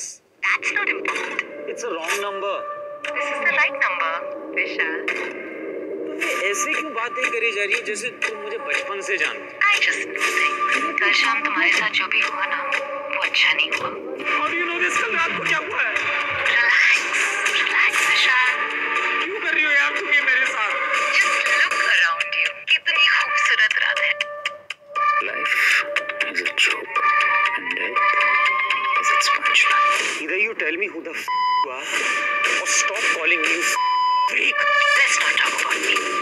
numbers. That's not important. It's a wrong number. This is the right number, Vishal. ऐसे क्यों बातें करी जा रही है जैसे तुम मुझे बचपन से जानती हो? I just know things. कल शाम तुम्हारे साथ जो भी हुआ ना, वो अच्छा नहीं हुआ. How do you know this? कल रात को क्या हुआ है? Relax, relax, Vishal. क्यों कर रही हो यार तुम ये मेरे साथ? Just look around you. कितनी खूबसूरत रात है. Life is a joke, and death. Either you tell me who the f*** you are, or stop calling me f*** freak. Let's not talk about me.